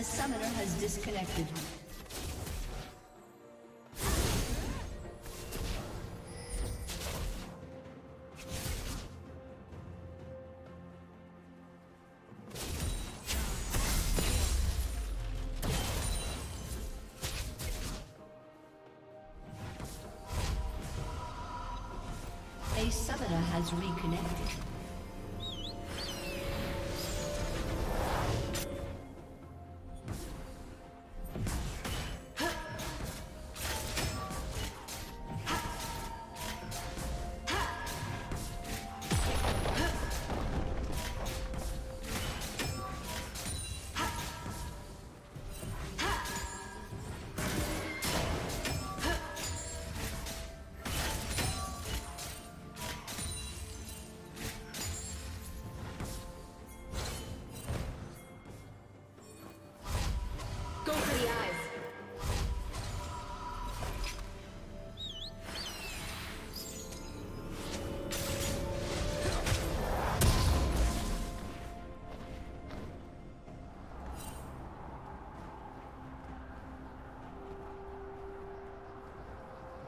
A summoner has disconnected. A summoner has reconnected.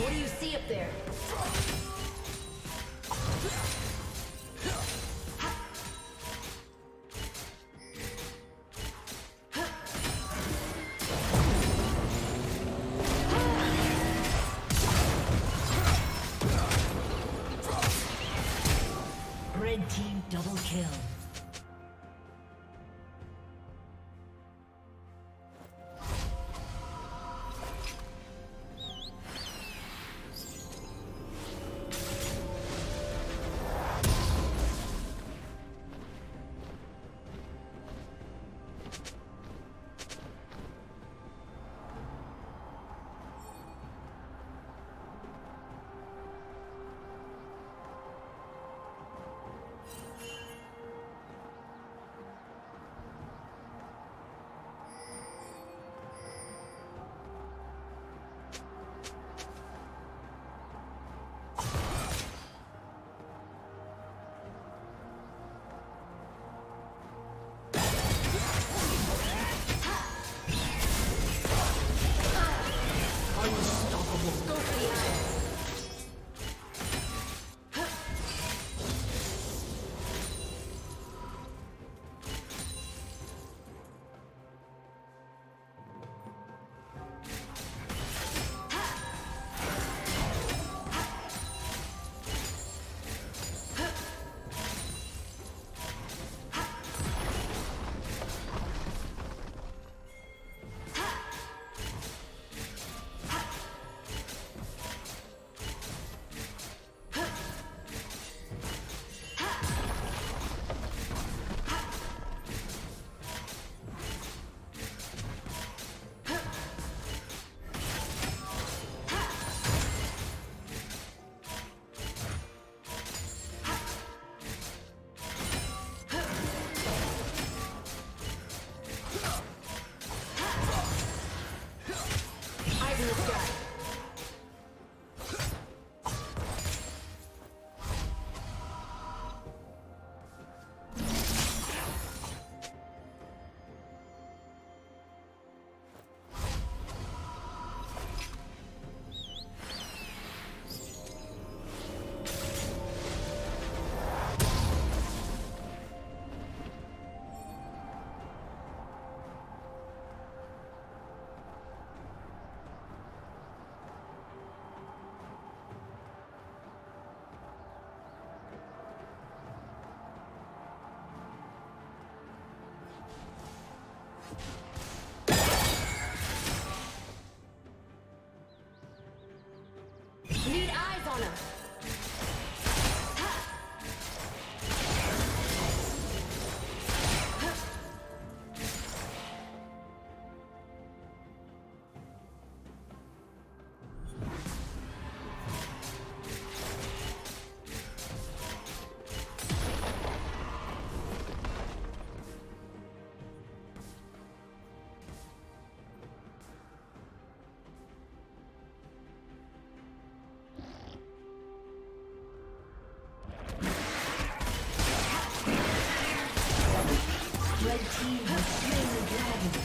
What do you see up there? Red team double kill. Red team has slain the dragon.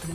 Blue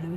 Blue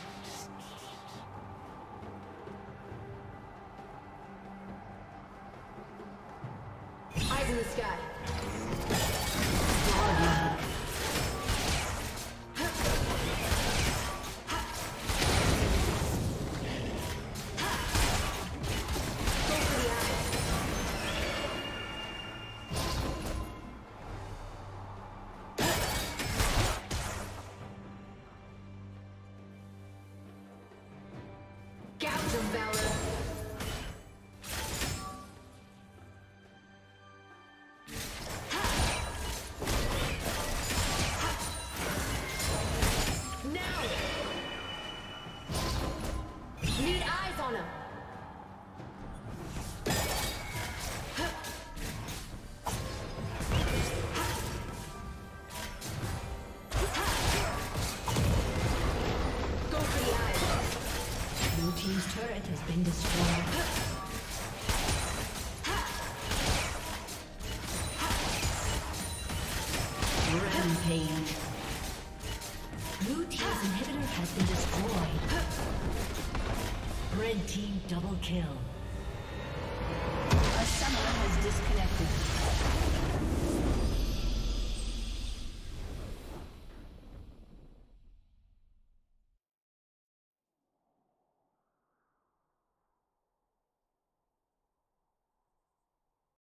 Eyes in the sky. Team's turret has been destroyed. Rampage. Blue team's inhibitor has been destroyed. Red team double kill.